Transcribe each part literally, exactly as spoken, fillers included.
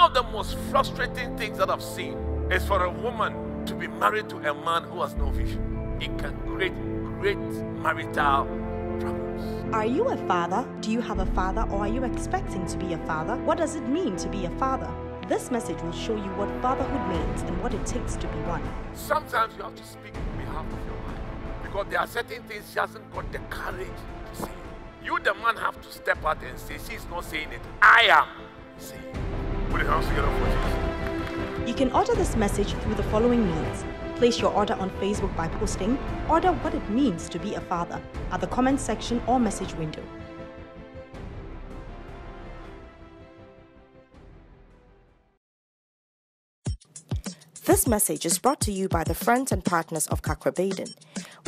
One of the most frustrating things that I've seen is for a woman to be married to a man who has no vision. It can create great marital problems. Are you a father? Do you have a father, or are you expecting to be a father? What does it mean to be a father? This message will show you what fatherhood means and what it takes to be one. Sometimes you have to speak on behalf of your wife, because there are certain things she hasn't got the courage to say. You, the man, have to step out and say, she's not saying it, I am saying it. Put your hands together for Jesus. You can order this message through the following means. Place your order on Facebook by posting, "Order what it means to be a father," at the comment section or message window. This message is brought to you by the friends and partners of Kakra Baiden.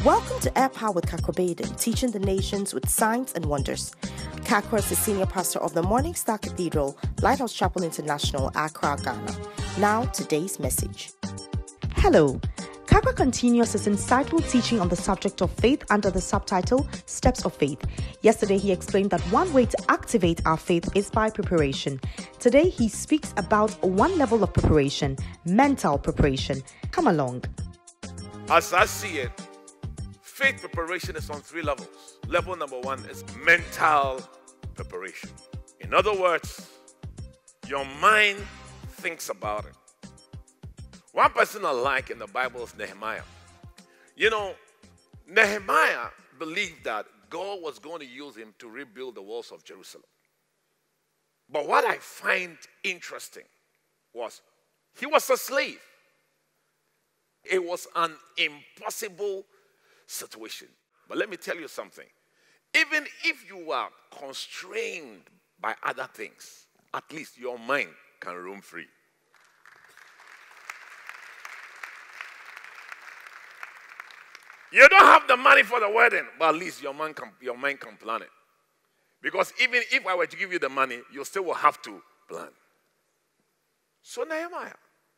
Welcome to Air Power with Kakra Baiden, teaching the nations with signs and wonders. Kakra is the senior pastor of the Morningstar Cathedral, Lighthouse Chapel International, Accra, Ghana. Now, today's message. Hello. Kakra continues his insightful teaching on the subject of faith under the subtitle, Steps of Faith. Yesterday, he explained that one way to activate our faith is by preparation. Today, he speaks about one level of preparation, mental preparation. Come along. As I see it, faith preparation is on three levels. Level number one is mental preparation. In other words, your mind thinks about it. One person I like in the Bible is Nehemiah. You know, Nehemiah believed that God was going to use him to rebuild the walls of Jerusalem. But what I find interesting was he was a slave. It was an impossible situation. But let me tell you something. Even if you are constrained by other things, at least your mind can roam free. You don't have the money for the wedding, but at least your mind can, your mind can plan it. Because even if I were to give you the money, you still will have to plan. So Nehemiah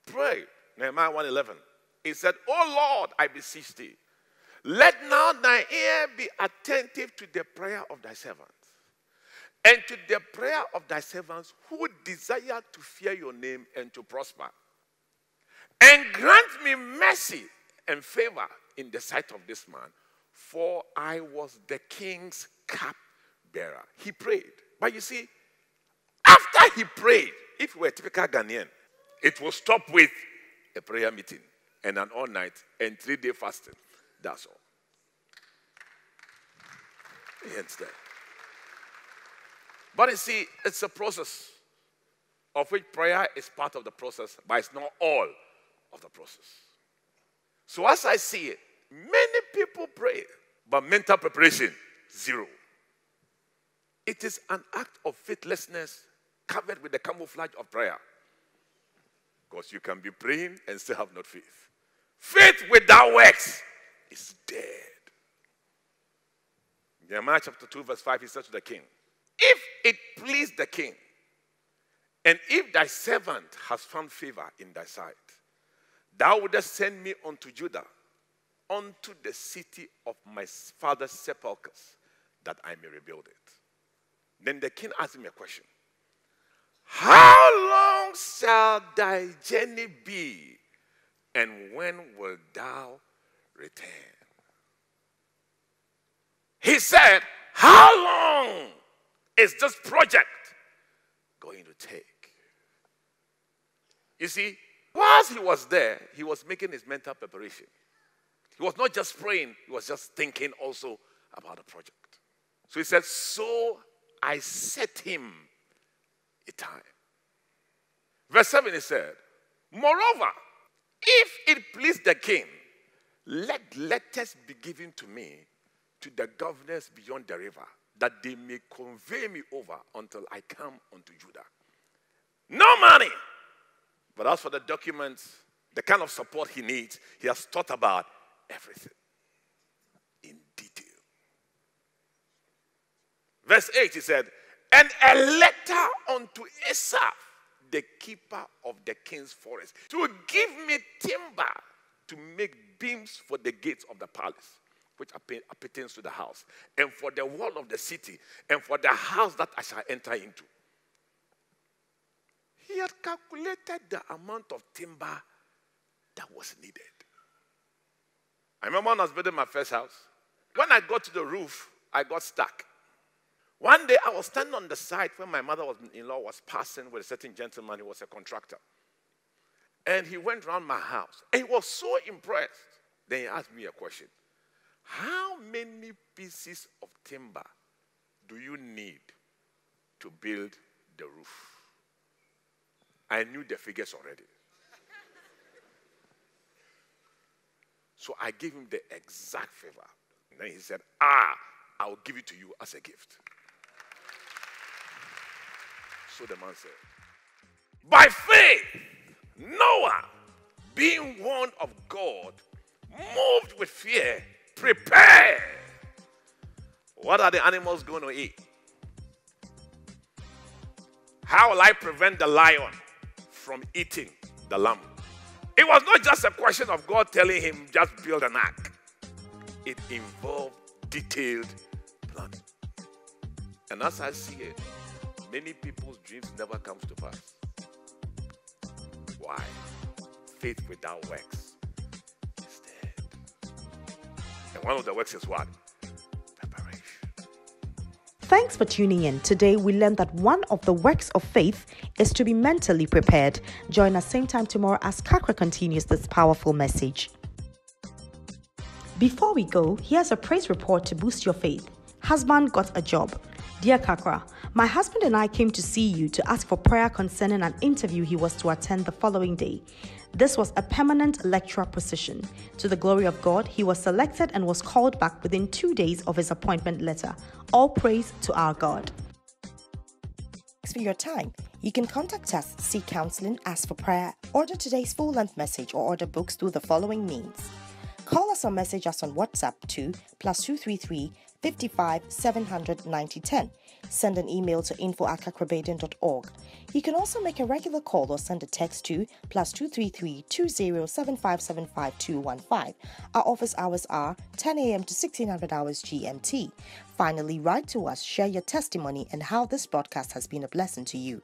prayed. Nehemiah one eleven. He said, "O Lord, I beseech thee, let now thy ear be attentive to the prayer of thy servants, and to the prayer of thy servants who desire to fear your name and to prosper. And grant me mercy and favor in the sight of this man, for I was the king's cupbearer." He prayed. But you see, after he prayed, if you were a typical Ghanaian, it will stop with a prayer meeting and an all-night and three-day fasting. That's all. Hence that. But you see, it's a process, of which prayer is part of the process, but it's not all of the process. So as I see it, many people pray, but mental preparation, zero. It is an act of faithlessness covered with the camouflage of prayer. Because you can be praying and still have not faith. Faith without works is dead. Nehemiah chapter two verse five, he said to the king, "If it please the king, and if thy servant has found favor in thy sight, thou wouldest send me unto Judah, unto the city of my father's sepulchres, that I may rebuild it." Then the king asked him a question. "How long shall thy journey be, and when wilt thou return?" He said, "How long is this project going to take?" You see, whilst he was there, he was making his mental preparation. He was not just praying, he was just thinking also about the project. So he said, "So I set him a time." Verse seven, he said, "Moreover, if it please the king, let letters be given to me to the governors beyond the river, that they may convey me over until I come unto Judah." No money. But as for the documents, the kind of support he needs, he has thought about everything in detail. Verse eight, he said, "And a letter unto Esau, the keeper of the king's forest, to give me timber to make beams for the gates of the palace, which appertains to the house, and for the wall of the city, and for the house that I shall enter into." He had calculated the amount of timber that was needed. I remember when I was building my first house. When I got to the roof, I got stuck. One day, I was standing on the side when my mother-in-law was passing with a certain gentleman who was a contractor. And he went around my house. And he was so impressed. Then he asked me a question. How many pieces of timber do you need to build the roof? I knew the figures already. So I gave him the exact figure. And then he said, ah, I'll give it to you as a gift. So the man said, by faith, Noah, being warned of God, moved with fear, prepared. What are the animals going to eat? How will I prevent the lion from eating the lamb? It was not just a question of God telling him, just build an ark. It involved detailed planning. And as I see it, many people's dreams never come to pass. Why? Faith without works is dead. And one of the works is what? Preparation. Thanks for tuning in. Today we learned that one of the works of faith is to be mentally prepared. Join us same time tomorrow as Kakra continues this powerful message. Before we go, here's a praise report to boost your faith. Husband got a job. Dear Kakra, my husband and I came to see you to ask for prayer concerning an interview he was to attend the following day. This was a permanent lecturer position. To the glory of God, he was selected and was called back within two days of his appointment letter. All praise to our God. Thanks for your time. You can contact us, seek counseling, ask for prayer, order today's full-length message or order books through the following means. Call us or message us on WhatsApp to plus two three three, five five, seven hundred, ninety ten. Send an email to info at kakrabaiden dot org. You can also make a regular call or send a text to plus two three three, two zero seven five seven five two one five. Our office hours are ten a m to sixteen hundred hours G M T. Finally, write to us, share your testimony and how this broadcast has been a blessing to you.